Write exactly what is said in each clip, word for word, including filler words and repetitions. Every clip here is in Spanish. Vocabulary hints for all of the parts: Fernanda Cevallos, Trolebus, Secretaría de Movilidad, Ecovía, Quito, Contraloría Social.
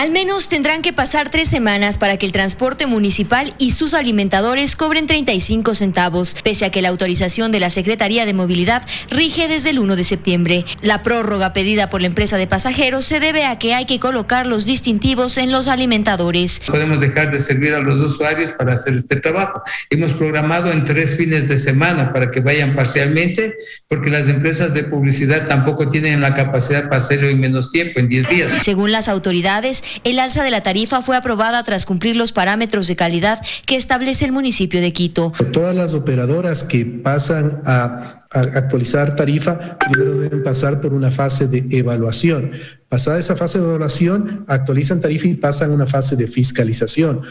Al menos tendrán que pasar tres semanas para que el transporte municipal y sus alimentadores cobren treinta y cinco centavos, pese a que la autorización de la Secretaría de Movilidad rige desde el uno de septiembre. La prórroga pedida por la empresa de pasajeros se debe a que hay que colocar los distintivos en los alimentadores. Podemos dejar de servir a los usuarios para hacer este trabajo. Hemos programado en tres fines de semana para que vayan parcialmente, porque las empresas de publicidad tampoco tienen la capacidad para hacerlo en menos tiempo, en diez días. Según las autoridades, el alza de la tarifa fue aprobada tras cumplir los parámetros de calidad que establece el municipio de Quito. Todas las operadoras que pasan a, a actualizar tarifa primero deben pasar por una fase de evaluación. Pasada esa fase de evaluación, actualizan tarifa y pasan a una fase de fiscalización.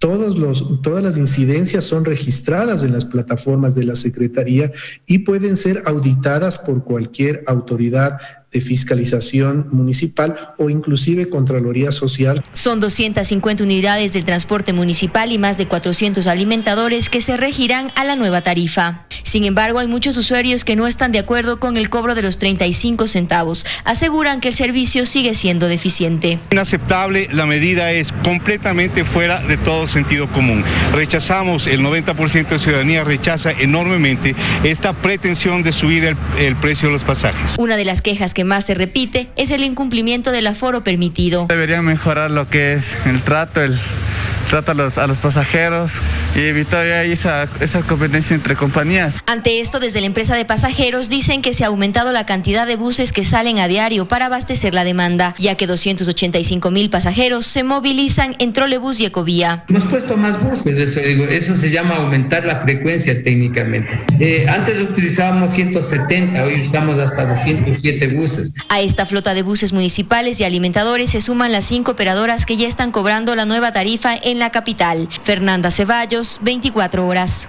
Todos los, todas las incidencias son registradas en las plataformas de la Secretaría y pueden ser auditadas por cualquier autoridad de fiscalización municipal o inclusive Contraloría Social. Son doscientas cincuenta unidades del transporte municipal y más de cuatrocientos alimentadores que se regirán a la nueva tarifa. Sin embargo, hay muchos usuarios que no están de acuerdo con el cobro de los treinta y cinco centavos. Aseguran que el servicio sigue siendo deficiente. Inaceptable, la medida es completamente fuera de todo sentido común. Rechazamos, el noventa por ciento de ciudadanía rechaza enormemente esta pretensión de subir el, el precio de los pasajes. Una de las quejas que que más se repite es el incumplimiento del aforo permitido. Deberían mejorar lo que es el trato, el trato a los, a los pasajeros y evitar esa, esa competencia entre compañías. Ante esto, desde la empresa de pasajeros dicen que se ha aumentado la cantidad de buses que salen a diario para abastecer la demanda, ya que doscientos ochenta y cinco mil pasajeros se movilizan en Trolebus y Ecovía. Hemos puesto más buses, eso, digo, eso se llama aumentar la frecuencia técnicamente. Eh, antes utilizábamos ciento setenta, hoy usamos hasta doscientos siete buses. A esta flota de buses municipales y alimentadores se suman las cinco operadoras que ya están cobrando la nueva tarifa en la capital. Fernanda Cevallos, veinticuatro horas.